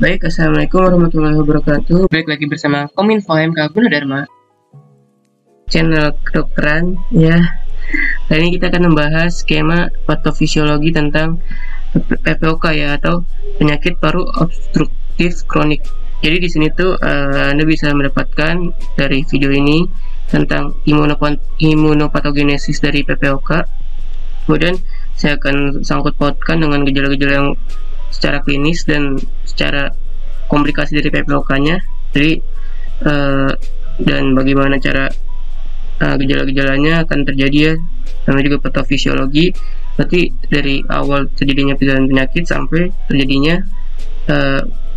Baik, assalamualaikum warahmatullahi wabarakatuh. Baik, lagi bersama Kominfo MK Gunadarma, channel kedokteran ya. Kali ini kita akan membahas skema patofisiologi tentang PPOK ya, atau penyakit paru obstruktif kronik. Jadi di sini tuh Anda bisa mendapatkan dari video ini tentang imunopatogenesis dari PPOK. Kemudian saya akan sangkut pautkan dengan gejala-gejala yang secara klinis dan secara komplikasi dari PPOK-nya. Jadi dan bagaimana cara gejala-gejalanya akan terjadi ya, sama juga patofisiologi. Berarti dari awal terjadinya perjalanan penyakit sampai terjadinya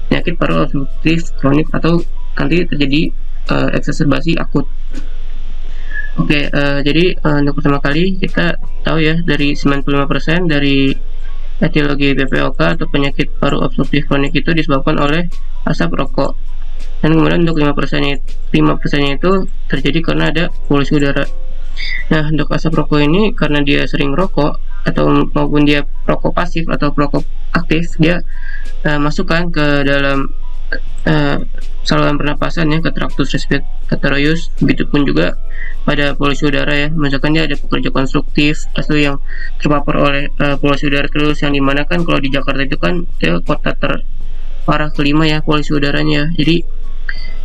penyakit paru obstruktif kronik atau nanti terjadi eksacerbasi akut. Oke, jadi untuk pertama kali kita tahu ya, dari 95% dari etiologi PPOK atau penyakit paru obstruktif kronik itu disebabkan oleh asap rokok, dan kemudian untuk 5% itu terjadi karena ada polusi udara. Nah, untuk asap rokok ini, karena dia sering rokok atau maupun dia perokok pasif atau perokok aktif, dia masukkan ke dalam saluran pernapasan ya, ke traktus respiratorius. Begitupun juga pada polusi udara ya, misalkan dia ada pekerja konstruktif atau yang terpapar oleh polusi udara terus, yang dimana kan kalau di Jakarta itu kan ya, kota terparah kelima ya polusi udaranya. Jadi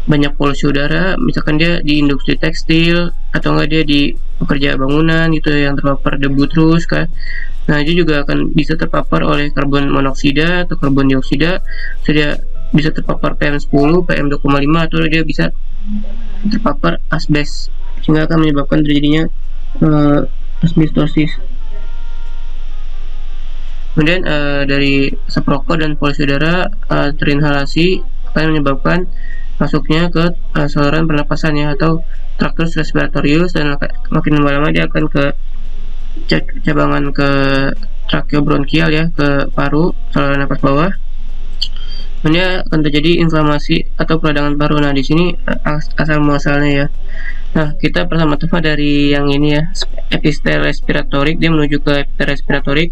banyak polusi udara, misalkan dia di industri tekstil atau enggak dia di pekerja bangunan gitu yang terpapar debu terus kan. Nah, dia juga akan bisa terpapar oleh karbon monoksida atau karbon dioksida, sudah bisa terpapar PM10, PM2.5, atau dia bisa terpapar asbes, sehingga akan menyebabkan terjadinya asbestosis. Kemudian dari asap rokok dan polusi udara terinhalasi akan menyebabkan masuknya ke saluran pernapasan ya, atau traktus respiratorius, dan makin lama-lama dia akan ke cabangan ke trakeobronkial ya, ke paru, saluran napas bawah. Kemudian akan terjadi inflamasi atau peradangan paru. Nah, di sini asal muasalnya ya. Nah, kita pertama-tama dari yang ini ya, epitel respiratorik, dia menuju ke epitel respiratorik.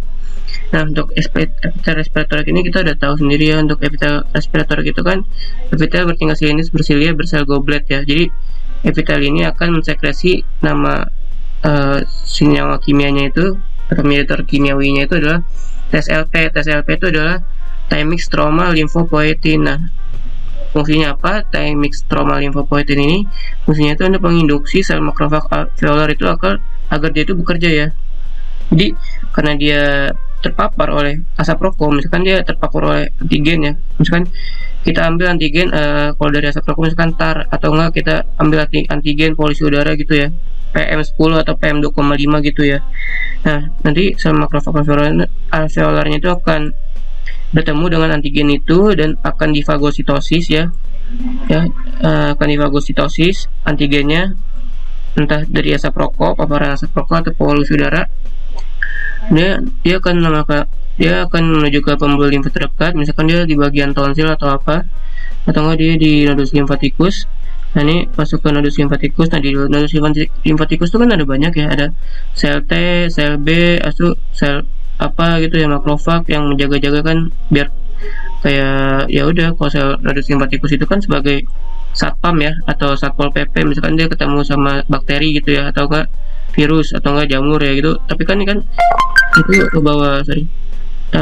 Nah, untuk epitel respiratorik ini kita udah tahu sendiri ya. Untuk epitel respiratorik itu kan epitel bertingkat silinis, bersilia, bersel goblet ya. Jadi epitel ini akan mensekresi nama senyawa kimianya itu, atau mediator kimiawinya itu adalah TSLP. TSLP itu adalah Thymic Stromal Lymphopoietin. Nah, fungsinya apa? Thymic Stromal Lymphopoietin ini fungsinya itu untuk menginduksi sel makrofag alveolar itu agar dia itu bekerja ya. Jadi karena dia terpapar oleh asap rokok, misalkan dia terpapar oleh antigen ya, misalkan kita ambil antigen kalau dari asap rokok misalkan TAR, atau enggak kita ambil antigen polusi udara gitu ya, PM10 atau PM2.5 gitu ya. Nah, nanti sel makrofag alveolarnya itu akan bertemu dengan antigen itu dan akan difagositosis ya, akan difagositosis antigennya, entah dari asap rokok, paparan asap rokok atau polusi udara. Dia akan menuju ke pembuluh limfa terdekat, misalkan dia di bagian tonsil atau apa, atau enggak dia di nodus limfatikus. Nah, ini masuk ke nodus limfatikus. Nah, di nodus limfatikus itu kan ada banyak ya, ada sel T, sel B, atau sel apa gitu ya, makrofag yang menjaga-jaga kan, biar kayak ya udah, kalau sel nodus simpatikus itu kan sebagai satpam ya, atau satpol PP, misalkan dia ketemu sama bakteri gitu ya, atau enggak virus, atau enggak jamur ya gitu. Tapi kan ini kan itu ngebawa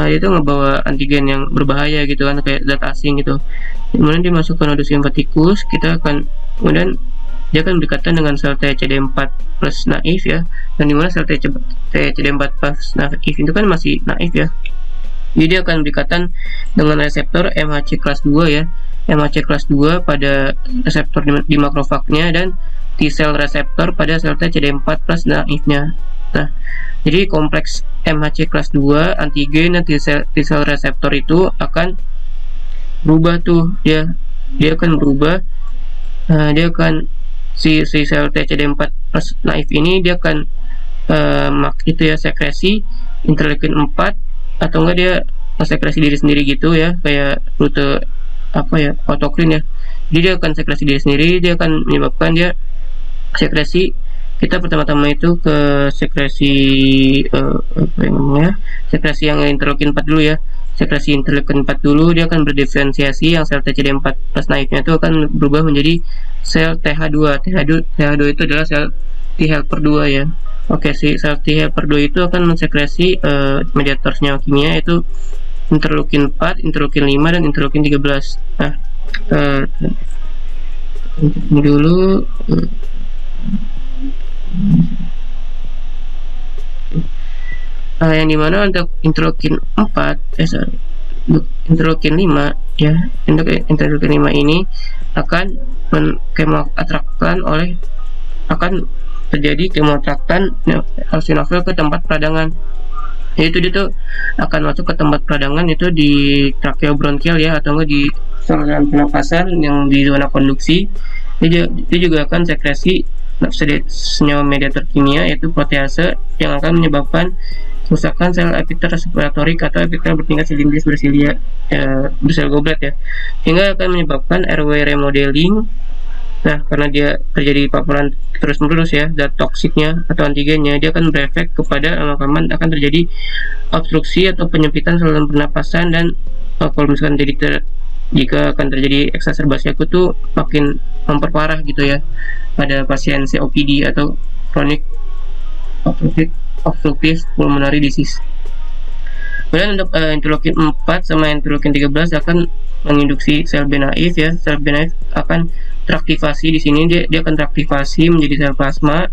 itu ngebawa antigen yang berbahaya gitu kan, kayak zat asing gitu. Kemudian dimasuk ke nodus simpatikus, kemudian dia akan berkaitan dengan sel TCD4 plus naif ya, dan dimana sel TCD4 plus naif itu kan masih naif ya. Jadi dia akan berkaitan dengan reseptor MHC kelas 2 ya, MHC kelas 2 pada reseptor di makrofagnya, dan T-cell reseptor pada sel TCD4 plus naifnya. Nah, jadi kompleks MHC kelas 2, antigen, dan T-cell reseptor itu akan berubah tuh ya, dia akan berubah. Dia akan si sel TCD4 plus naif ini dia akan itu ya, sekresi interleukin 4, atau enggak dia sekresi diri sendiri gitu ya, kayak rute apa ya, autokrin ya. Jadi dia akan sekresi diri sendiri, dia akan menyebabkan dia sekresi. Kita pertama-tama itu ke sekresi sekresi yang interleukin 4 dulu ya. sekresi interleukin-4 dulu, dia akan berdiferensiasi, yang sel TCD4 plus naifnya itu akan berubah menjadi sel TH2. TH2 itu adalah sel T helper 2 ya. Oke, si sel T helper 2 itu akan mensekresi mediator senyawa kimia, yaitu interleukin-4, interleukin-5, dan interleukin-13. Nah, dulu yang dimana untuk interleukin 4 interleukin 5 ya, untuk interleukin 5 ini akan kemoatraktan oleh, akan terjadi kemoatraktan eosinofil ke tempat peradangan, yaitu dia tuh akan masuk ke tempat peradangan itu di trakeobronkial ya, atau enggak di saluran pernapasan yang di zona konduksi. Dia juga akan sekresi senyawa mediator kimia, yaitu protease, yang akan menyebabkan kerusakan sel epitel respiratorik atau epitel bertingkat silindris bersilia bersel goblet ya, hingga akan menyebabkan airway remodeling. Nah, karena dia terjadi paparan terus menerus ya, zat toksiknya atau antigennya, dia akan berefek kepada amakaman, akan terjadi obstruksi atau penyempitan saluran pernapasan, dan kalau misalkan jika akan terjadi eksacerbasi akut tuh makin memperparah gitu ya pada pasien COPD atau chronic obstructive pulmonary disease. Kemudian untuk interleukin 4 sama interleukin 13 akan menginduksi sel B naif ya. Sel B naif akan teraktivasi di sini, dia akan teraktivasi menjadi sel plasma.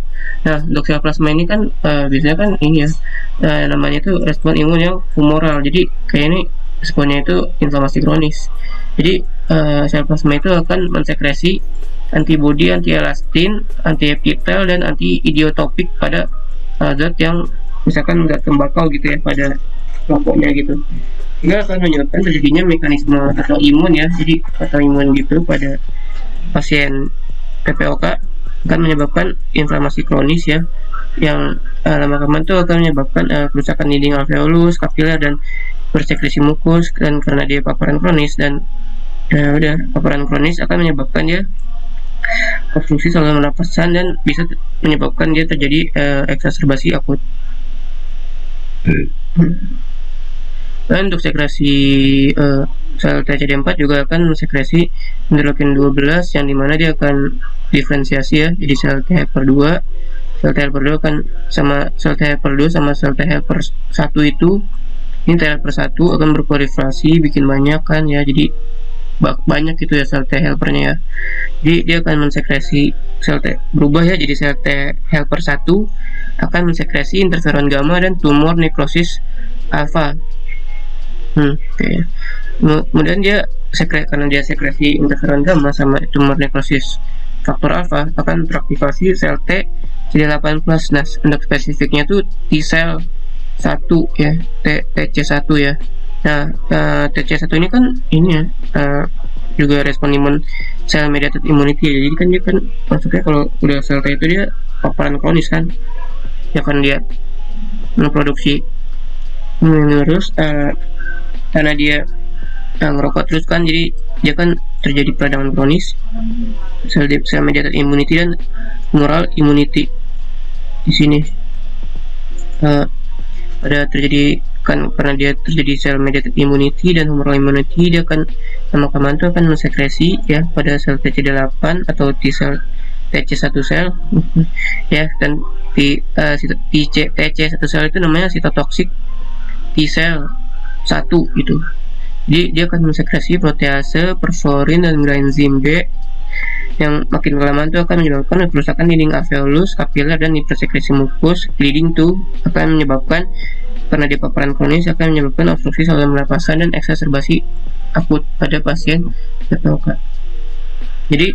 Nah, untuk sel plasma ini kan biasanya kan ini ya, namanya itu respon imun yang humoral. Jadi kayak ini responnya itu inflamasi kronis. Jadi sel plasma itu akan mensekresi antibodi, antielastin, antiepitel, dan antiidiotopik pada zat yang misalkan zat tembakau gitu ya pada kelompoknya gitu. Ini akan menyebabkan terjadinya mekanisme autoimun ya, jadi autoimun gitu pada pasien PPOK akan menyebabkan inflamasi kronis ya, yang lama-kelamaan itu akan menyebabkan kerusakan dinding alveolus, kapiler, dan bersekresi mukus. Dan karena dia paparan kronis dan paparan kronis akan menyebabkan dia obstruksi saluran pernapasan dan bisa menyebabkan dia terjadi eksacerbasi akut. Dan untuk sekresi sel TCD4 juga akan mensekresi interleukin 12, yang dimana dia akan diferensiasi ya, jadi sel T helper 2, sel T helper 2 akan sama sel T helper 2 sama sel T helper 1 itu. Ini T helper 1 akan berproliferasi, bikin banyak kan ya, jadi banyak gitu ya sel T helpernya ya. Jadi dia akan mensekresi sel T, berubah ya, jadi sel T helper 1 akan mensekresi interferon gamma dan tumor nekrosis alfa. Oke. Kemudian dia karena dia sekresi interferon gamma sama tumor nekrosis faktor alfa, akan teraktivasi sel T CD8+. Nah, untuk spesifiknya tuh T cell 1 ya, TC1 ya. Nah, TC1 ini kan ini ya, juga respon imun sel mediated immunity ya. Jadi kan dia kan maksudnya kalau udah sel T itu dia paparan kronis kan, ya kan dia memproduksi terus, karena dia ngerokok terus kan, jadi dia kan terjadi peradangan kronis sel mediated immunity dan humoral immunity di sini. Pada terjadi kan karena dia terjadi sel mediated immunity dan humoral immunity, dia akan amakaman itu akan mensekresi ya pada sel TCD8 atau TC1 sel ya, dan TC1 sel itu namanya sitotoksik T cell 1 gitu. Jadi dia akan mensekresi protease, perforin, dan granzim B, yang makin kelamaan itu akan menyebabkan kerusakan dinding alveolus, kapiler, dan hipersekresi mukus. Leading to akan menyebabkan, karena dia paparan kronis, akan menyebabkan obstruksi saluran pernapasan dan eksacerbasi akut pada pasien PPOK. Jadi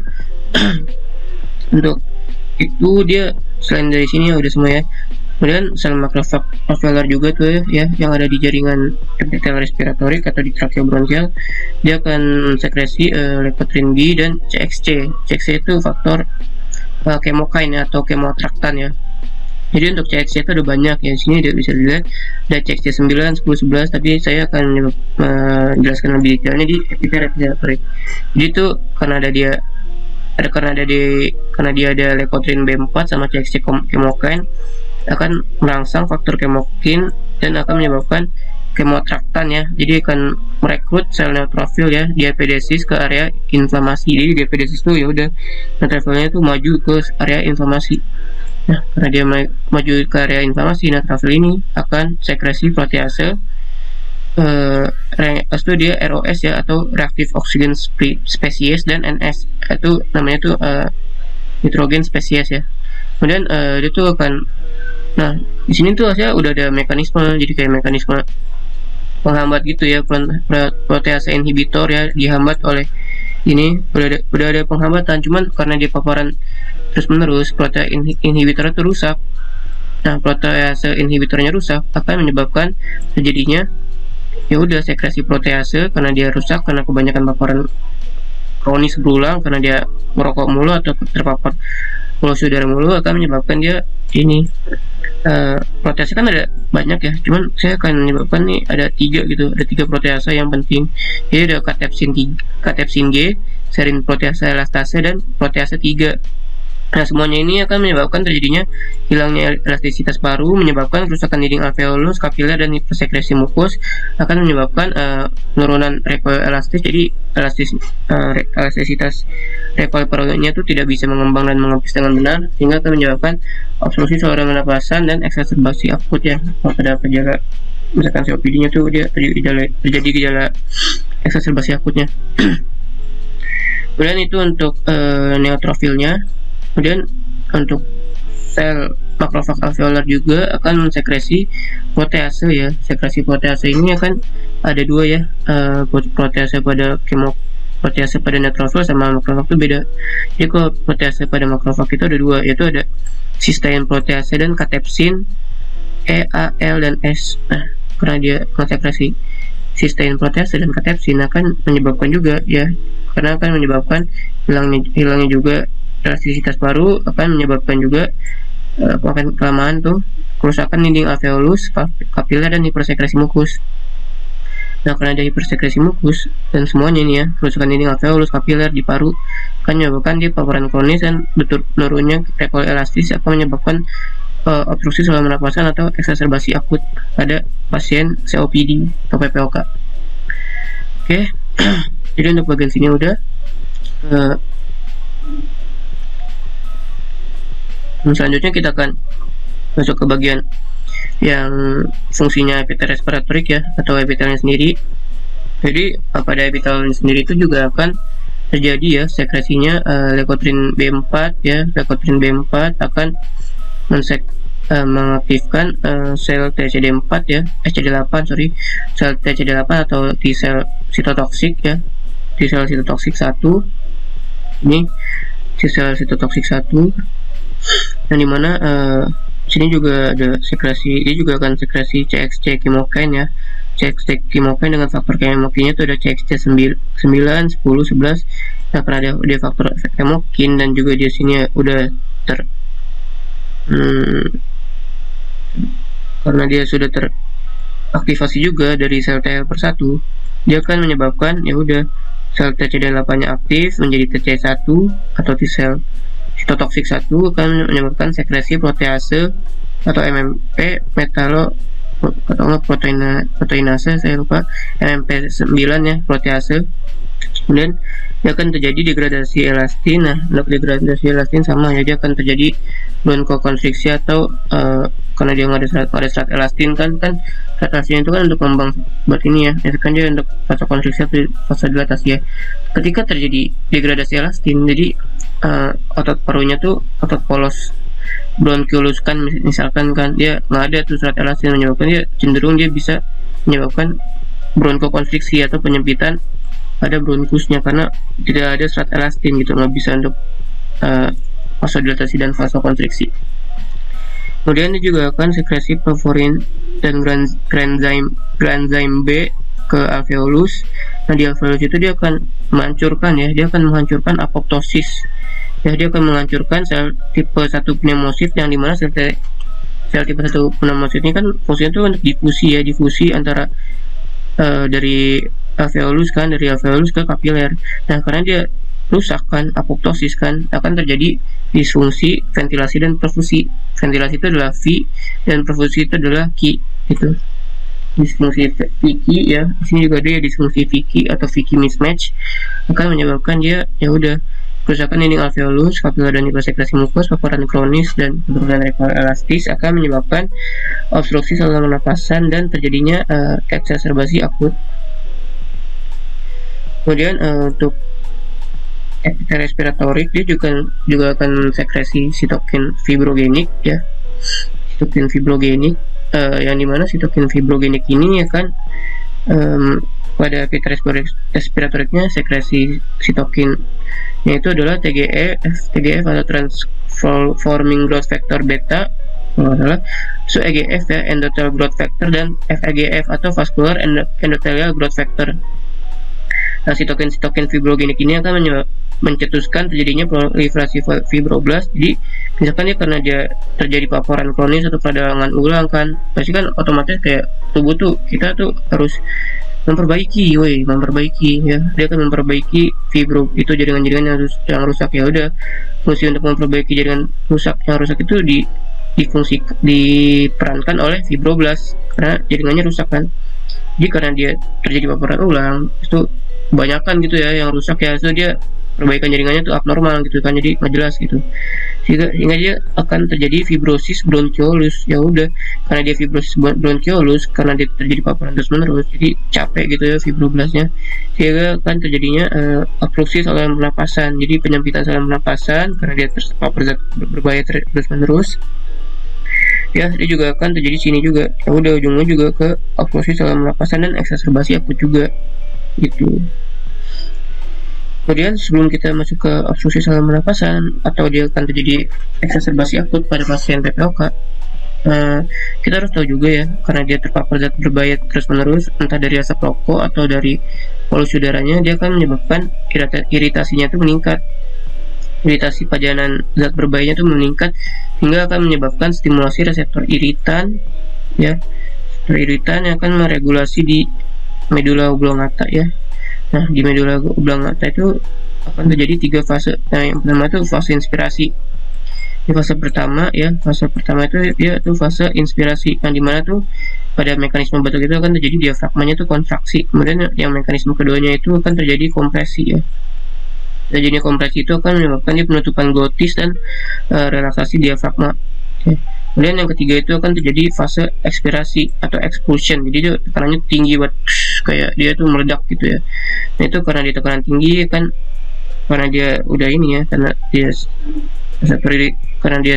untuk itu dia selain dari sini ya udah semua ya. Kemudian sel makrofag alveolar juga tuh ya, yang ada di jaringan epitel respiratorik atau di trakeobronkial, dia akan mensekresi leukotrien B dan CXC. CXC itu faktor chemokine atau kemoatraktan ya. Jadi untuk CXC itu ada banyak ya, di sini dia bisa dilihat ada CXC 9, 10, 11, tapi saya akan menjelaskan lebih detailnya di epitel respiratorik. Jadi itu karena dia ada leukotrien B4 sama CXC chemokine, akan merangsang faktor kemokin dan akan menyebabkan kemotraktan ya, jadi akan merekrut sel neutrofil ya diapedesis ke area inflamasi. Jadi diapedesis itu ya udah neutrofilnya itu maju ke area inflamasi. Nah, karena dia maju ke area inflamasi, neutrofil ini akan sekresi protease itu dia ROS ya, atau reactive oxygen species, dan NS itu namanya tuh nitrogen spesies ya. Kemudian dia tuh akan, nah di sini tuh saya udah ada mekanisme, jadi kayak mekanisme penghambat gitu ya, protease inhibitor ya, dihambat oleh ini, udah ada penghambatan, cuman karena dia paparan terus menerus, protease inhibitor itu rusak. Nah, protease inhibitornya rusak akan menyebabkan terjadinya ya udah sekresi protease, karena dia rusak karena kebanyakan paparan kronis berulang, karena dia merokok mulu atau terpapar polusi udara mulu, akan menyebabkan dia ini protease kan ada banyak ya, cuman saya akan menyebabkan nih ada tiga gitu, ada tiga protease yang penting. Jadi ada katepsin G, serin protease elastase, dan protease 3. Nah, semuanya ini akan menyebabkan terjadinya hilangnya elastisitas paru, menyebabkan kerusakan dinding alveolus, kapiler, dan hipersekresi mukus, akan menyebabkan penurunan recoil elastis. Jadi elastisitas recoil parunya itu tidak bisa mengembang dan mengapis dengan benar, sehingga akan menyebabkan obstruksi saluran pernapasan dan eksacerbasi akut ya. Kalau ada gejala misalkan COPD-nya tuh dia terjadi gejala eksacerbasi akutnya. Kemudian itu untuk neutrofilnya. Kemudian untuk sel makrofag alveolar juga akan mensekresi protease ya. Sekresi protease ini akan ada dua ya, protease pada neutrofil sama makrofag itu beda. Jadi kalau protease pada makrofag itu ada dua, yaitu ada sistein protease dan katepsin E, A, L, dan S. Nah, karena dia konsekresi sistein protease dan katepsin akan menyebabkan juga ya, karena akan menyebabkan hilangnya juga elastisitas paru, akan menyebabkan juga kelamaan tuh kerusakan dinding alveolus, kapiler, dan hipersekresi mukus. Nah, karena ada hipersekresi mukus dan semuanya ini ya, kerusakan dinding alveolus, kapiler di paru akan menyebabkan dia paparan kronis, dan menurunnya recoil elastis akan menyebabkan obstruksi saluran pernapasan atau eksacerbasi akut pada pasien COPD atau PPOK. Oke. Jadi untuk bagian sini udah. Selanjutnya kita akan masuk ke bagian yang fungsinya epitel respiratorik ya, atau epitelnya sendiri. Jadi pada epitelnya sendiri itu juga akan terjadi ya sekresinya leukotrin B4 ya. Leukotrin B4 akan mengaktifkan sel TCD4 ya, TCD8 sorry, sel TCD8 atau T-sel sitotoksik ya, T-sel sitotoksik 1 ini, T-sel sitotoksik 1. Nah, dimana sini juga ada sekresi, dia juga akan sekresi CXC chemokine ya. CXC chemokine dengan faktor chemokinnya itu ada CXC 9, 10, 11. Nah, karena dia faktor chemokin, dan juga di sini udah karena dia sudah teraktivasi juga dari sel TL/1, dia akan menyebabkan ya udah sel TCD8-nya aktif menjadi TC1 atau T sel sitotoksik 1, akan menyebabkan sekresi protease atau MMP proteinase, saya lupa, MMP-9 ya, protease. Kemudian dia akan terjadi degradasi elastin. Nah, untuk degradasi elastin sama ya, dia akan terjadi bronkokonstriksi atau karena dia nggak ada serat elastin kan serat elastin itu kan untuk pembang buat ini ya, itu kan dia untuk vasokonstriksi atau vasodilatasi ya. Ketika terjadi degradasi elastin, jadi otot parunya tuh otot polos bronkiolus kan misalkan kan dia nggak ada tuh serat elastin, menyebabkan dia cenderung dia bisa menyebabkan bronkokonstriksi atau penyempitan pada bronkusnya, karena tidak ada serat elastin gitu, nggak bisa untuk vasodilatasi dan vasokonstriksi. Kemudian dia juga akan sekresi perforin dan granzyme B ke alveolus. Nah, di alveolus itu dia akan menghancurkan ya, dia akan menghancurkan apoptosis ya, dia akan menghancurkan sel tipe 1 pneumosit, yang dimana sel tipe 1 pneumosit ini kan fungsinya itu untuk difusi ya, difusi antara dari alveolus ke kapiler. Nah, karena dia rusak kan, apoptosis kan, akan terjadi disfungsi ventilasi dan perfusi. Ventilasi itu adalah V dan perfusi itu adalah Ki gitu. disklusi Vicky ya, sini juga dia disklusi Vicky atau Vicky mismatch akan menyebabkan dia ya udah kerusakan dinding alveolus, kapula dan hipersekresi mukosa, paparan kronis dan penurunan elastis akan menyebabkan obstruksi saluran pernafasan dan terjadinya eksacerbasi akut. Kemudian untuk epitel respiratorik dia juga akan sekresi sitokin fibrogenik ya, sitokin fibrogenik yang dimana sitokin fibrogenik ini akan pada epitel respiratoriknya sekresi sitokin yaitu adalah TGF atau transforming growth factor beta, adalah so EGF ya, endothelial growth factor, dan FEGF atau vascular endothelial growth factor. Nah, sitokin fibrogenik ini akan mencetuskan terjadinya proliferasi fibroblas. Jadi misalkan ya karena dia terjadi paparan kronis atau peradangan ulang kan, pasti kan otomatis kayak tubuh tuh kita tuh harus memperbaiki ya, dia akan memperbaiki fibro itu, jaringan-jaringan yang rusak. Ya udah, fungsi untuk memperbaiki jaringan rusak yang rusak itu diperankan oleh fibroblast karena jaringannya rusak kan. Jadi karena dia terjadi paparan ulang itu kebanyakan gitu ya yang rusak ya, so dia perbaikan jaringannya itu abnormal gitu kan, jadi nggak jelas gitu, sehingga dia akan terjadi fibrosis bronchiolus. Ya udah, karena dia fibrosis bronchiolus karena dia terjadi paparan terus menerus, jadi capek gitu ya fibroblasnya, sehingga akan terjadinya obstruksi saluran pernapasan, jadi penyempitan saluran pernapasan karena dia terpapar zat berbahaya terus menerus ya. Dia juga akan terjadi sini juga ya udah, ujungnya juga ke obstruksi saluran pernapasan dan eksacerbasi akut juga gitu. Kemudian sebelum kita masuk ke obstruksi saluran pernapasan atau dia akan terjadi eksacerbasi akut pada pasien PPOK, kita harus tahu juga ya karena dia terpapar zat berbahaya terus-menerus entah dari asap rokok atau dari polusi udaranya, dia akan menyebabkan iritasinya itu meningkat, iritasi pajanan zat berbahayanya itu meningkat hingga akan menyebabkan stimulasi reseptor iritan ya, yang akan meregulasi di medula oblongata ya. Nah, di medula oblongata itu akan terjadi tiga fase. Nah, yang pertama itu fase inspirasi. Di fase pertama ya, fase pertama itu fase inspirasi, yang dimana tuh pada mekanisme batuk itu akan terjadi diafragmanya itu kontraksi. Kemudian yang mekanisme keduanya itu akan terjadi kompresi ya. Terjadinya kompresi itu akan menyebabkan dia penutupan glotis dan relaksasi diafragma ya. Kemudian yang ketiga itu akan terjadi fase ekspirasi atau expulsion, jadi tekanannya tinggi buat kayak dia tuh meledak gitu ya. Nah itu karena dia tekanan tinggi kan, karena dia udah ini ya, karena dia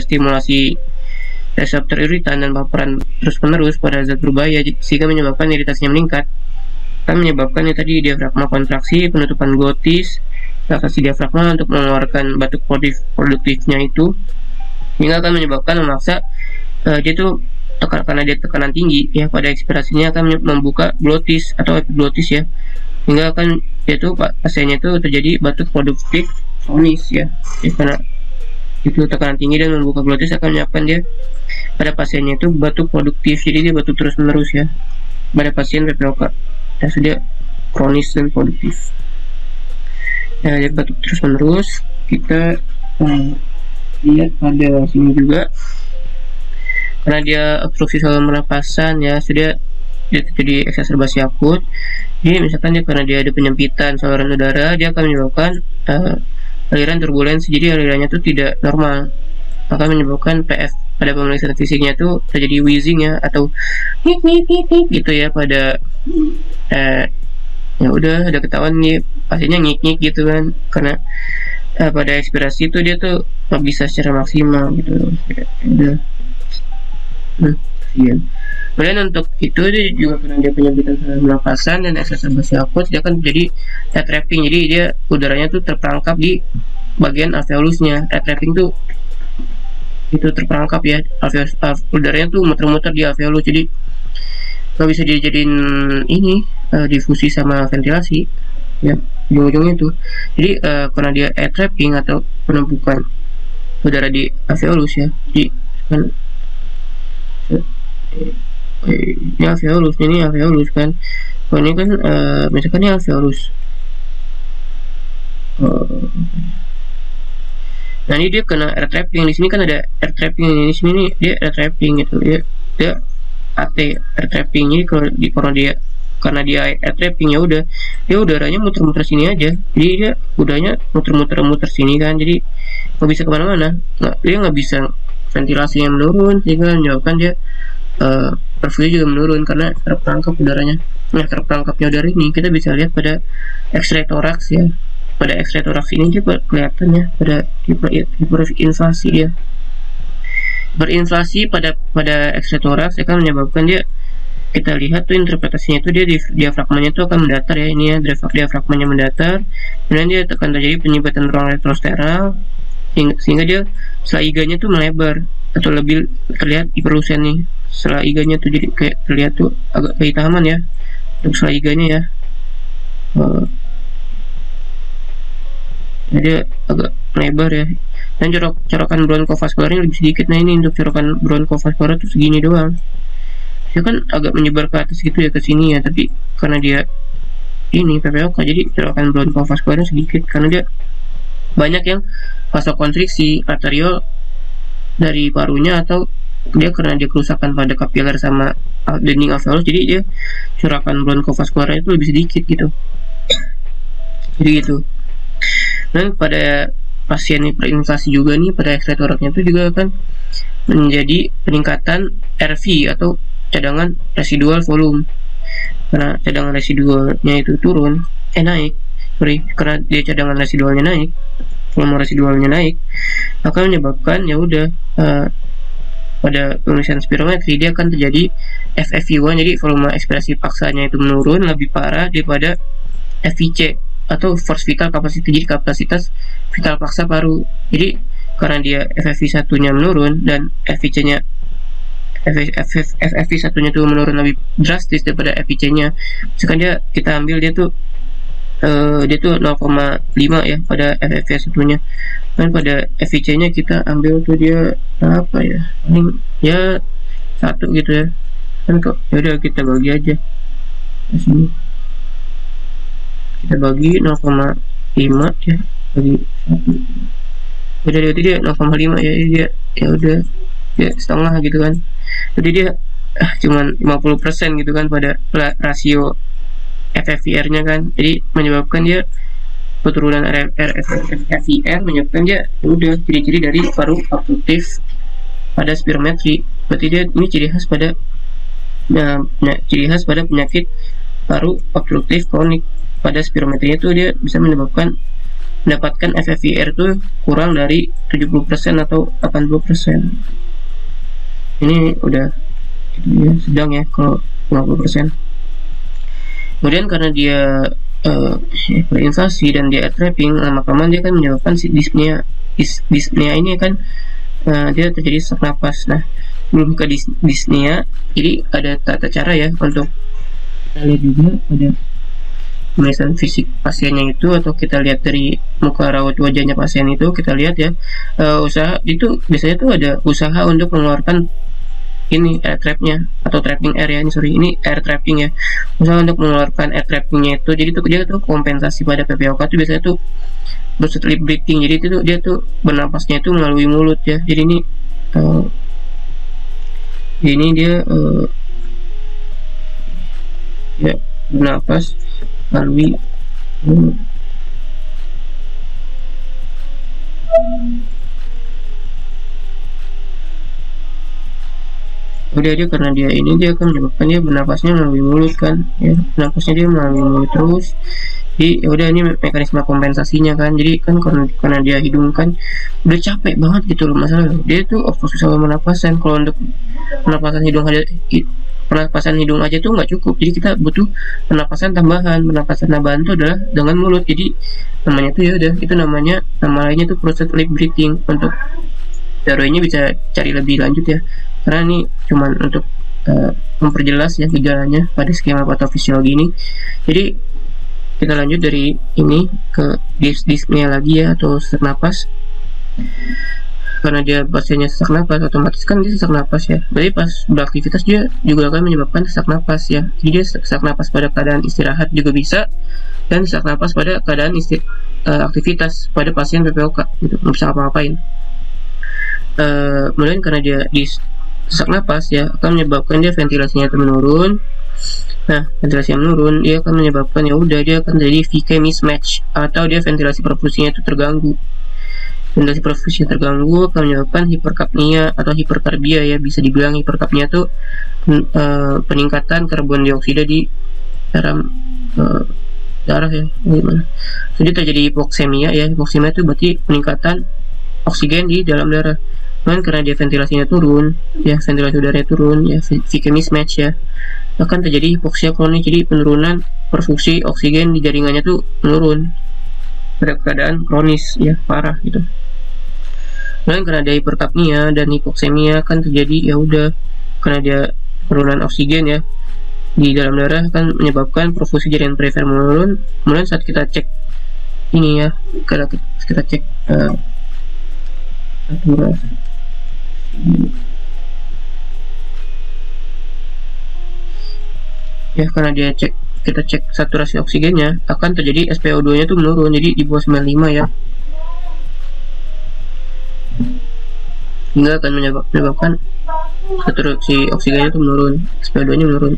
stimulasi reseptor iritan dan paparan terus menerus pada zat berbahaya, sehingga menyebabkan iritasinya meningkat, kan menyebabkan ya tadi diafragma kontraksi, penutupan glotis, relaksasi diafragma untuk mengeluarkan batuk produktifnya itu, hingga akan menyebabkan memaksa dia tuh karena dia tekanan tinggi ya pada ekspirasinya akan membuka glotis atau epiglotis ya, hingga akan yaitu pasiennya itu terjadi batuk produktif kronis ya. Karena itu tekanan tinggi dan membuka glotis akan menyebabkan dia pada pasiennya itu batuk produktif, jadi dia batuk terus menerus ya pada pasien PPOK yang sudah kronis dan produktif. Nah, dia batuk terus menerus, kita lihat pada sini juga karena dia obstruksi saluran pernapasan ya, sudah dia terjadi eksacerbasi akut. Jadi misalkan ya karena dia ada penyempitan saluran udara, dia akan menyebabkan aliran turbulensi, jadi alirannya itu tidak normal, akan menyebabkan PF pada pemeriksaan fisiknya itu terjadi wheezing ya atau gitu ya pada ya udah ada ketahuan nih pasiennya ngik-ngik gitu kan, karena pada ekspirasi itu dia tuh nggak bisa secara maksimal gitu ya. Kemudian untuk itu dia juga karena dia penyempitan saluran pernapasan dan eksacerbasi akut, dia akan jadi air trapping, jadi dia udaranya tuh terperangkap di bagian alveolusnya. Air trapping tuh itu terperangkap ya, udaranya tuh muter-muter di alveolus, jadi nggak bisa dijadiin ini difusi sama ventilasi ya, ujung-ujungnya tuh. Jadi karena dia air trapping atau penumpukan udara di alveolus ya, jadi kan ini alveolus, kan. Kalau ini kan misalkan ini alveolus. Nah ini dia kena air trapping, di sini kan ada air trapping, di sini nih dia air trapping gitu ya, dia HT, air trapping. Ini karena dia air trapping, ya udah dia udaranya muter-muter sini aja, jadi dia udaranya muter-muter sini kan, jadi nggak bisa kemana-mana, dia nggak bisa, ventilasinya menurun sehingga menyebabkan dia perfusi juga menurun karena terperangkap udaranya. Nah, terperangkapnya udara ini kita bisa lihat pada X-ray toraks ya. Pada X-ray toraks ini juga kelihatan ya, pada hiperinflasi dia. Berinflasi pada X-ray toraks akan menyebabkan dia, kita lihat tuh interpretasinya itu dia diafragmanya itu akan mendatar ya, ini ya diafragmanya mendatar, kemudian dia akan terjadi penyebatan ruang retrosteral sehingga dia setelah iganya tuh melebar atau lebih terlihat hiperlusen nih, setelah iganya tuh jadi kayak terlihat tuh agak kehitaman ya untuk setelah iganya ya, jadi agak melebar ya, dan corokan bronkofaskularnya lebih sedikit. Nah ini untuk corokan bronkofaskular tuh segini doang, dia kan agak menyebar ke atas gitu ya, ke sini ya, tapi karena dia ini PPOK jadi corokan bronkofaskularnya sedikit karena dia banyak yang vasokonstriksi arteriol dari parunya, atau dia karena dia kerusakan pada kapiler sama dening alveolus, jadi dia curakan bronkofaskularnya itu lebih sedikit gitu. Jadi gitu. Dan pada pasien hiperinflasi juga nih, pada X-ray toraknya itu juga akan menjadi peningkatan RV atau cadangan residual volume, karena cadangan residualnya itu naik, volume residualnya naik, akan menyebabkan ya udah pada pemeriksaan spirometri dia akan terjadi FEV1, jadi volume ekspresi paksanya itu menurun lebih parah daripada FVC atau force vital capacity, jadi kapasitas vital paksa paru. Jadi karena dia FEV1 nya menurun dan FVC nya tuh menurun lebih drastis daripada FVC nya, misalkan dia kita ambil dia tuh dia tuh 0,5 ya pada FVC satunya, dan pada FVC nya kita ambil tuh dia apa ya, ini ya 1 gitu ya kan, kok yaudah kita bagi aja di sini, kita bagi 0,5 ya bagi 1, udah berarti dia 0,5 ya, dia ya udah ya setengah gitu kan, jadi dia cuman 50% gitu kan pada rasio FFVR nya kan, jadi menyebabkan dia keturunan FFVR, menyebabkan dia udah ciri-ciri dari paru obstruktif pada spirometri. Berarti dia ini ciri khas pada penyakit paru obstruktif kronik. Pada spirometrinya tuh dia bisa mendapatkan FFVR tuh kurang dari 70% atau 80%. Ini udah ya, sedang ya kalau 50%. Kemudian karena dia berinflasi dan dia air trapping, lama-kelamaan dia kan menyebabkan si dyspnea ini kan dia terjadi sesak napas. Nah, belum ke dyspnea, jadi ada tata cara ya untuk kita lihat juga pada pemeriksaan fisik pasiennya itu, atau kita lihat dari muka raut wajahnya pasien itu, kita lihat ya usaha itu biasanya tuh ada usaha untuk mengeluarkan ini air trapnya atau trapping air ya, ini air trapping ya, usaha untuk mengeluarkan air trappingnya itu, jadi itu dia tuh kompensasi pada PPOK itu biasanya tuh slip breathing, jadi itu tuh, dia tuh bernapasnya itu melalui mulut ya, jadi ini dia ya bernapas melalui mulut. Udah dia karena dia ini dia akan menyebabkan dia bernafasnya melalui mulut kan ya, bernafasnya dia melalui mulut terus, jadi yaudah ini mekanisme kompensasinya kan, jadi kan karena dia hidung kan udah capek banget gitu loh, masalah dia tuh obstruksi saluran pernapasan. Kalau untuk pernapasan hidung aja tuh nggak cukup, jadi kita butuh pernapasan tambahan itu adalah dengan mulut, jadi namanya tuh ya udah itu nama lainnya tuh proses lip breathing. Untuk teorinya bisa cari lebih lanjut ya, karena ini cuman untuk memperjelas ya gejalanya pada skema patofisiologi ini. Jadi kita lanjut dari ini ke dyspnea lagi ya, atau sesak napas. Karena dia pasiennya sesak napas, otomatis kan dia sesak napas ya, berarti pas beraktivitas dia juga akan menyebabkan sesak napas ya, jadi dia sesak napas pada keadaan istirahat juga bisa, dan sesak napas pada keadaan aktivitas pada pasien PPOK gitu, nggak bisa ngapa-ngapain. Kemudian karena dia sesak napas ya akan menyebabkan dia ventilasinya itu menurun. Nah, ventilasi yang menurun dia akan menyebabkan dia akan terjadi VK mismatch atau dia ventilasi perfusinya itu terganggu. Ventilasi perfusi terganggu akan menyebabkan hiperkapnia atau hiperkarbia ya, bisa dibilang hiperkapnia itu peningkatan karbon dioksida di dalam darah ya, gimana? Jadi terjadi hipoksemia ya, hipoksemia itu berarti peningkatan oksigen di dalam darah. Cuman karena dia ventilasinya turun, ya ventilasi udaranya turun, ya VK mismatch ya, akan terjadi hipoksia kronis, jadi penurunan perfusi oksigen di jaringannya tuh menurun pada keadaan kronis ya parah gitu. Kemudian karena ada hiperkapnia dan hipoksemia akan terjadi karena dia penurunan oksigen ya di dalam darah akan menyebabkan perfusi jaringan perifer menurun. Kemudian saat kita cek ini ya, kalau kita cek ya karena dia kita cek saturasi oksigennya akan terjadi SpO2 nya itu menurun, jadi di bawah 95 ya, hingga akan menyebabkan saturasi oksigennya itu menurun, SpO2 nya menurun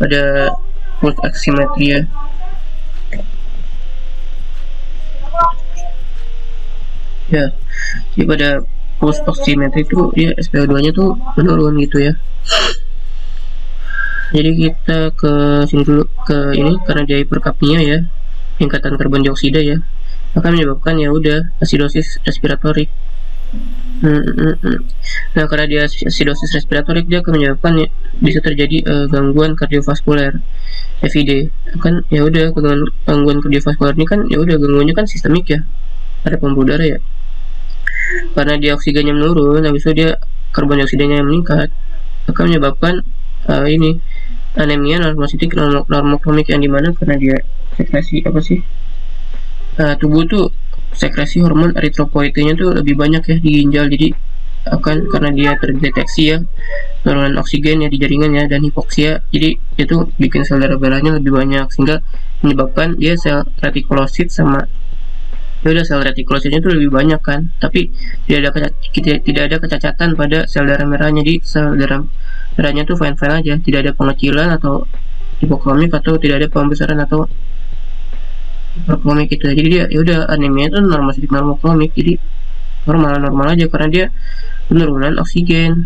pada pulse oximetry ya. Jadi pada pulse oximetry itu dia SpO2 nya tuh menurun gitu ya. Jadi kita ke sini dulu ke ini, karena dia hiperkapnia ya, tingkatan karbon dioksida ya, akan menyebabkan asidosis respiratorik. Nah karena dia asidosis respiratorik dia akan menyebabkan bisa terjadi gangguan kardiovaskuler (FID). Kan gangguan kardiovaskuler ini kan gangguannya kan sistemik ya, ada pembuluh darah ya. Karena dia oksigennya menurun, habis itu dia karbon dioksidanya yang meningkat, akan menyebabkan ini anemia normositik normokronik, yang dimana karena dia sekresi tubuh tuh sekresi hormon eritropoietinnya tuh lebih banyak ya di ginjal, jadi akan karena dia terdeteksi ya penurunan oksigen ya di jaringannya dan hipoksia, jadi itu bikin sel darah merahnya lebih banyak sehingga menyebabkan dia sel retikulosit sama sel retikulositnya itu lebih banyak kan, tapi tidak ada kecacatan pada sel darah merahnya, di sel darah merahnya tuh fine-fine aja, tidak ada pengecilan atau hipokromik atau tidak ada pembesaran atau hiperkromik gitu. Jadi dia anemia itu normosidik normokromik, jadi normal-normal aja karena dia penurunan oksigen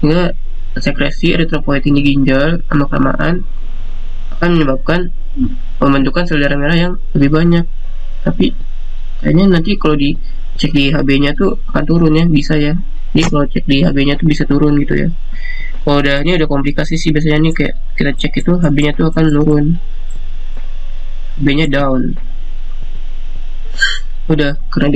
sehingga sekresi eritropoietin di ginjal lama-kelamaan akan menyebabkan pembentukan sel darah merah yang lebih banyak. Tapi kayaknya nanti kalau dicek di HB-nya tuh akan turun ya, bisa ya. Jadi kalau cek di HB-nya tuh bisa turun gitu ya. Kalau udah komplikasi sih biasanya nih, kayak kita cek itu HB-nya tuh akan turun, HB-nya down. Karena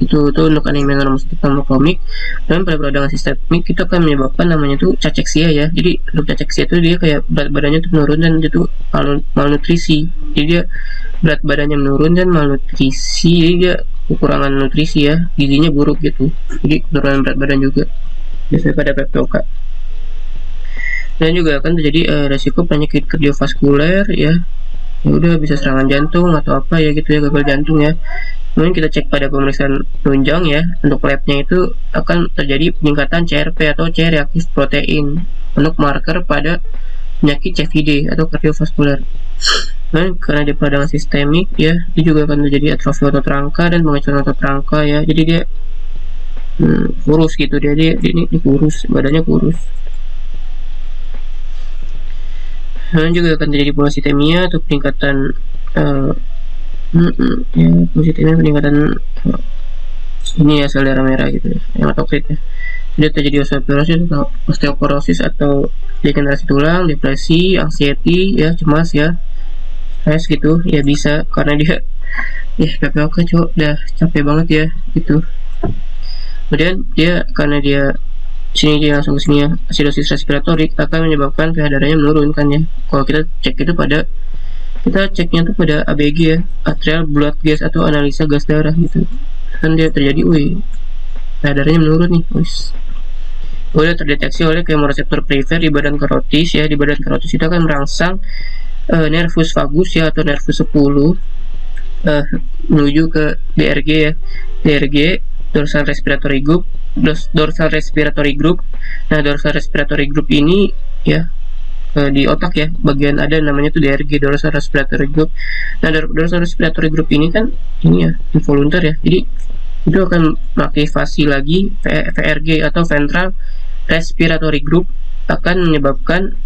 itu untuk anemia normositik normokronik. Dan pada peradangan sistemik itu akan menyebabkan namanya tuh cachexia ya. Jadi untuk cachexia itu dia kayak berat badannya tuh menurun dan itu malnutrisi. Jadi dia berat badannya menurun dan malnutrisi, jadi dia kekurangan nutrisi ya, gizinya buruk gitu, jadi penurunan berat badan juga biasanya pada PPOK. Dan juga akan terjadi resiko penyakit kardiovaskuler ya, bisa serangan jantung atau apa ya gitu ya, gagal jantung ya. Kemudian kita cek pada pemeriksaan tunjang ya, untuk labnya itu akan terjadi peningkatan CRP atau C-reaktif protein untuk marker pada penyakit CVD atau kardiovaskuler. Dan karena di peradangan sistemik ya, dia juga akan terjadi atrofi otot rangka dan pengecualian otot rangka ya, jadi dia kurus gitu, dia ini kurus, badannya kurus. Dan juga akan terjadi polisitemia atau peningkatan polisitemia, peningkatan ini ya sel darah merah gitu ya, hematokrit ya. Dia terjadi osteoporosis atau degenerasi tulang, depresi, anxiety ya, cemas ya, stres gitu ya, bisa karena dia PPOK udah capek banget ya gitu. Kemudian dia langsung ke sini ya, asidosis respiratorik akan menyebabkan pH darahnya menurun kan ya. Kalau kita cek itu pada ABG ya, atrial blood gas atau analisa gas darah gitu kan, dia terjadi pH darahnya menurun nih, terdeteksi oleh kemoreseptor perifer di badan karotis ya. Di badan karotis itu akan merangsang nervus vagus ya, atau nervus 10 menuju ke DRG ya, dorsal respiratory group dorsal respiratory group. Nah, dorsal respiratory group ini ya di otak ya, bagian ada namanya tuh DRG, dorsal respiratory group. Nah, dorsal respiratory group ini kan ini ya involunter ya, jadi itu akan mengaktifasi lagi VRG atau ventral respiratory group, akan menyebabkan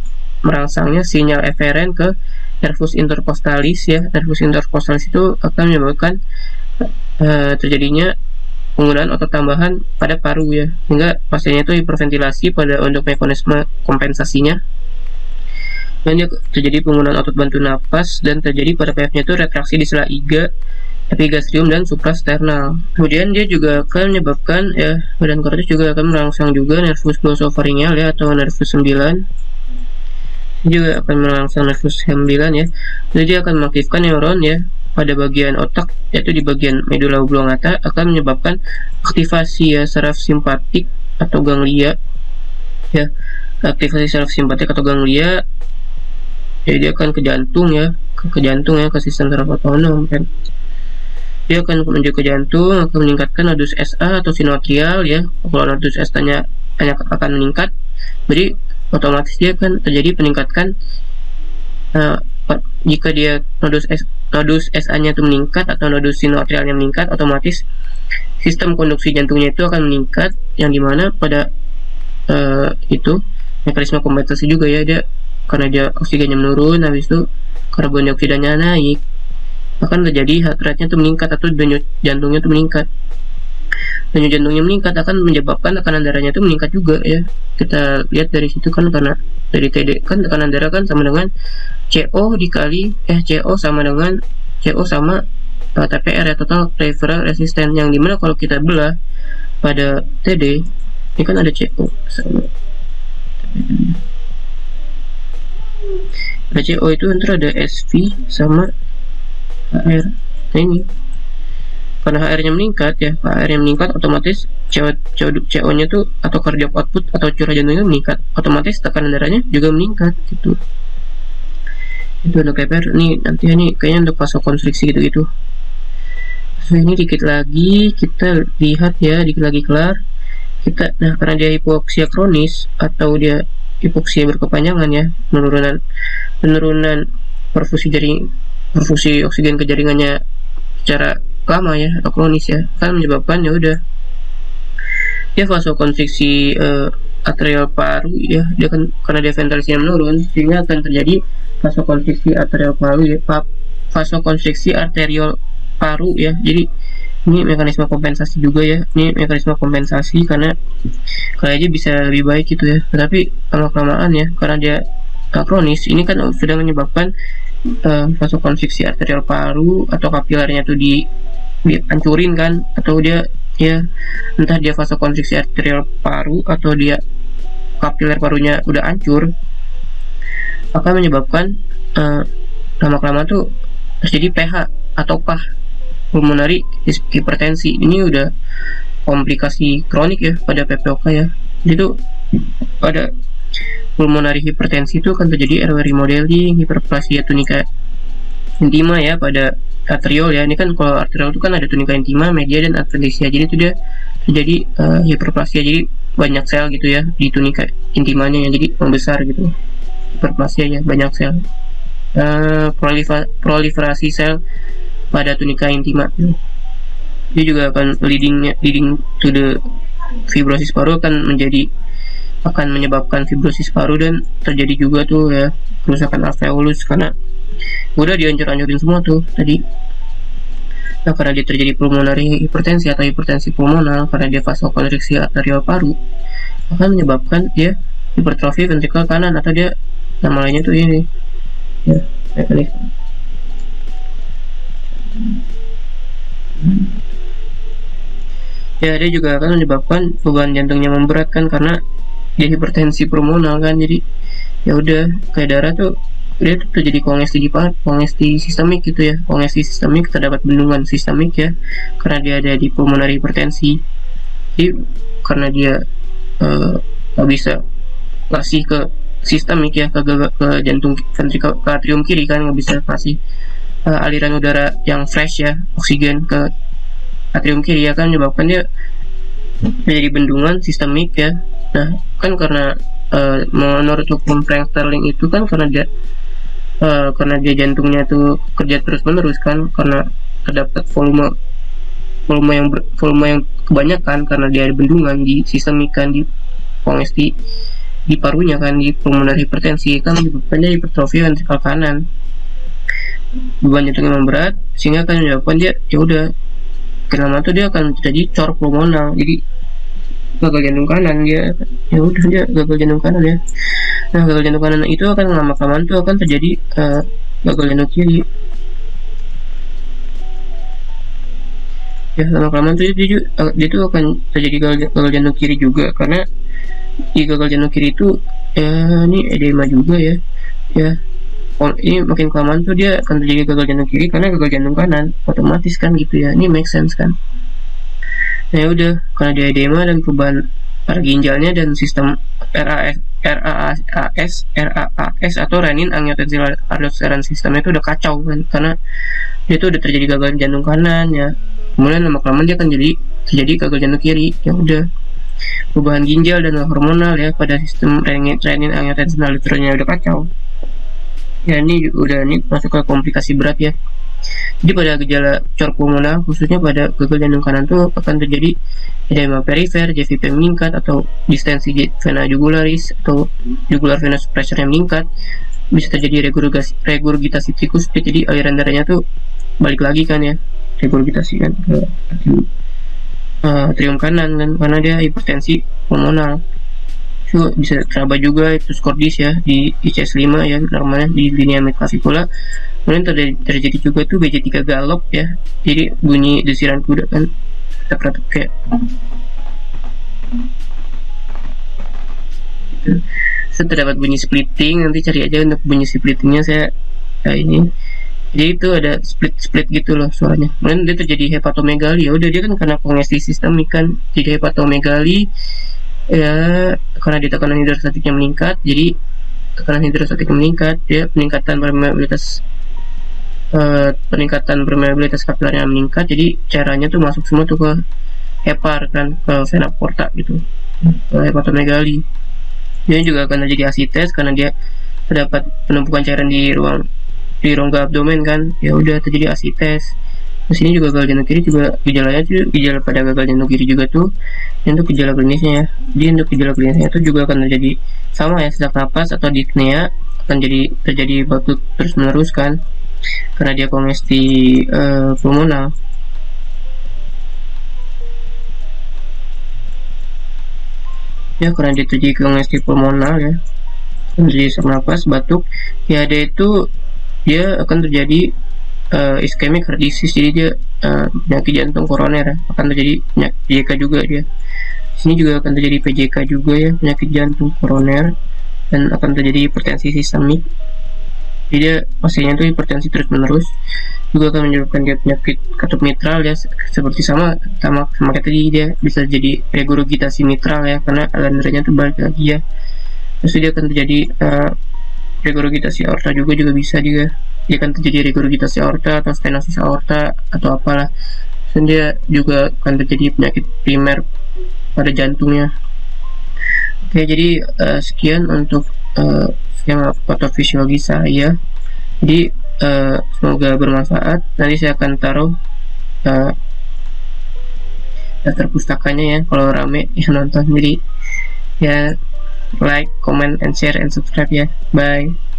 merangsangnya sinyal eferen ke nervus interkostalis ya. Nervus interkostalis itu akan menyebabkan terjadinya penggunaan otot tambahan pada paru ya, sehingga pasiennya itu hiperventilasi pada untuk mekanisme kompensasinya. Dan terjadi penggunaan otot bantu napas, dan terjadi pada PF-nya itu retraksi di sela iga, epigastrium, dan suprasternal. Kemudian dia juga akan menyebabkan ya, badan kortis juga akan merangsang juga nervus glossopharyngeal ya, atau nervus 9. Juga akan merangsang nervus 9 ya. Jadi akan mengaktifkan neuron ya pada bagian otak, yaitu di bagian medula oblongata, akan menyebabkan aktivasi ya saraf simpatik atau ganglia ya. Aktivasi saraf simpatik atau ganglia, jadi dia akan ke jantung ya, ke sistem saraf otonom kan. Dia akan menuju ke jantung, akan meningkatkan nodus SA atau sinoatrial ya. Kalau nodus SA-nya akan meningkat, jadi otomatis dia akan terjadi peningkatan. Jika dia nodus SA-nya itu meningkat atau nodus sinoatrialnya meningkat, otomatis sistem konduksi jantungnya itu akan meningkat, yang dimana pada itu mekanisme kompensasi juga ya, dia karena dia oksigennya menurun, habis itu karbon dioksidanya naik, akan terjadi heart rate-nya itu meningkat atau denyut jantungnya itu meningkat. Denyut jantungnya meningkat akan menyebabkan tekanan darahnya itu meningkat juga ya. Kita lihat dari situ kan, karena dari TD kan tekanan darah kan sama dengan CO dikali CO sama TPR ya, total peripheral resistance, yang dimana kalau kita belah pada TD ini kan ada CO sama nah, CO itu nanti ada SV sama HR. Nah ini karena HR-nya meningkat ya, HR-nya meningkat otomatis CO-nya tuh atau cardiac output atau curah jantungnya meningkat, otomatis tekanan darahnya juga meningkat gitu. Itu untuk KPR nih, nanti ini kayaknya untuk vasokonstriksi gitu-gitu. So ini dikit lagi kita lihat ya, dikit lagi kelar. Kita nah karena dia hipoksia kronis atau dia hipoksia berkepanjangan ya, penurunan perfusi oksigen ke jaringannya secara lama ya atau kronis ya, kan menyebabkan ya udah dia vasokonstriksi arterial paru ya, dia kan karena dia ventilasinya menurun sehingga akan terjadi vasokonstriksi arterial paru ya, vasokonstriksi arterial paru ya. Jadi ini mekanisme kompensasi juga ya, ini mekanisme kompensasi karena kayaknya bisa lebih baik gitu ya, tetapi lama-kelamaan ya karena dia kronis ini kan sudah menyebabkan vasokonstriksi arterial paru atau kapilernya tuh dihancurin kan, atau dia ya entah dia vasokonstriksi arterial paru atau dia kapiler parunya udah hancur, akan menyebabkan lama-kelamaan tuh terjadi PH atau PAH, pulmonary hipertensi. Ini udah komplikasi kronik ya pada PPOK ya. Itu pada pulmonari hipertensi itu akan terjadi airway remodeling, hiperplasia tunica intima ya pada arteriol ya. Ini kan kalau arteriol itu kan ada tunica intima, media, dan adventitia. Jadi itu dia terjadi hiperplasia, jadi banyak sel gitu ya di tunica intimanya yang jadi membesar gitu, hiperplasia ya, banyak sel, proliferasi sel pada tunica intima. Dia juga akan leading to the fibrosis paru, akan menyebabkan fibrosis paru, dan terjadi juga tuh ya kerusakan alveolus karena udah dihancur-hancurin semua tuh tadi. Nah karena dia terjadi pulmonari hipertensi atau hipertensi pulmonal karena dia vasokonstriksi arterial paru, akan menyebabkan dia hipertrofi ventrikel kanan, atau dia nama lainnya tuh ini ya mekanisme. Ya dia juga akan menyebabkan beban jantungnya memberatkan karena dia hipertensi pulmonal kan, jadi ya udah kayak darah tuh dia tuh terjadi kongesti sistemik gitu ya. Kongesti sistemik terdapat bendungan sistemik ya karena dia ada di pulmonari hipertensi. Jadi karena dia nggak bisa kasih ke sistemik ya, ke jantung ventrikel, ke atrium kiri kan, nggak bisa kasih aliran udara yang fresh ya, oksigen ke atrium kiri ya, kan menyebabkan dia menjadi bendungan sistemik ya. Nah, kan karena menurut hukum Frank Starling itu kan karena dia jantungnya itu kerja terus-menerus kan, karena terdapat volume yang kebanyakan karena dia ada bendungan di sistemik kan, di kongesti di parunya kan, di pulmonar hipertensi kan, menyebabkannya hipertrofi ventrikal kanan, beban jantungnya memberat sehingga kan menyebabkan dia yaudah karena itu dia akan terjadi cor pulmonal, jadi gagal jantung kanan dia, yaudah dia gagal jantung kanan ya. Nah, gagal jantung kanan itu akan lama-kelamaan itu akan terjadi gagal jantung kiri ya, lama-kelamaan itu dia itu akan terjadi gagal jantung kiri juga, karena di gagal jantung kiri itu ya ini edema juga ya. Ya ini makin kelamaan tuh dia akan terjadi gagal jantung kiri karena gagal jantung kanan, otomatis kan gitu ya, ini make sense kan. Nah yaudah, karena dia edema dan perubahan pada ginjalnya dan sistem RAAS atau renin angiotensin aldosteron sistemnya itu udah kacau kan, karena dia tuh udah terjadi gagal jantung kanan ya, kemudian lama-kelamaan dia akan terjadi gagal jantung kiri. Ya udah, perubahan ginjal dan hormonal ya pada sistem renin angiotensin aldosteronnya udah kacau ya, ini masuk ke komplikasi berat ya. Jadi pada gejala cor pulmonal, khususnya pada gagal jantung kanan tuh akan terjadi edema perifer, JVP meningkat atau distensi vena jugularis atau jugular venous pressure yang meningkat, bisa terjadi regurgitasi tricuspid, jadi aliran darahnya tuh balik lagi kan ya, regurgitasi kan ke atrium kanan kan, karena dia hipertensi pulmonal. So, bisa teraba juga itu skordis ya di ICS5 ya, normalnya di linea metafikular. Kemudian terjadi juga tuh BJ3 galop ya, jadi bunyi desiran kuda kan, tetap kayak gitu. So, terdapat bunyi splitting, nanti cari aja untuk bunyi splittingnya saya ini. Jadi itu ada split gitu loh suaranya. Kemudian dia terjadi hepatomegali, ya udah dia kan karena kongesti sistemik kan, jadi hepatomegali ya, karena dia tekanan hidrostatiknya meningkat, jadi tekanan hidrostatik meningkat ya, peningkatan permeabilitas kapilernya meningkat, jadi caranya tuh masuk semua tuh ke hepar kan, ke vena porta gitu, ke hepatomegali. Dia juga akan terjadi asites karena dia terdapat penumpukan cairan di rongga abdomen kan, ya udah terjadi asites. Di sini juga gagal jantung kiri juga gejalanya tuh, gejala pada gagal jantung kiri juga tuh untuk gejala klinisnya ya. Jadi untuk gejala klinisnya itu juga akan terjadi sama ya, sesak napas atau dyspnea, akan terjadi batuk terus menerus kan, karena dia kongesti pulmonal. Ya, karena dia terjadi kongesti pulmonal ya, jadi sesak napas, batuk. Ya, ada itu dia akan terjadi ischemic heart disease, jadi dia penyakit jantung koroner ya. Akan terjadi penyakit PJK juga dia. Sini juga akan terjadi PJK juga ya, penyakit jantung koroner, dan akan terjadi hipertensi sistemik. Jadi dia pastinya itu hipertensi terus menerus, juga akan menyebabkan dia penyakit katup mitral ya, seperti sama kayak tadi, dia bisa jadi regurgitasi mitral ya, karena aliran darahnya tuh balik lagi ya. Terus dia akan terjadi regurgitasi aorta juga bisa juga, dia akan terjadi regurgitasi aorta atau stenosis aorta atau apalah. Dan dia juga akan terjadi penyakit primer pada jantungnya. Oke, jadi sekian untuk skema patofisiologi saya. Jadi semoga bermanfaat. Nanti saya akan taruh daftar pustakanya ya, kalau rame yang nonton. Jadi ya, like, comment, and share, and subscribe ya. Bye.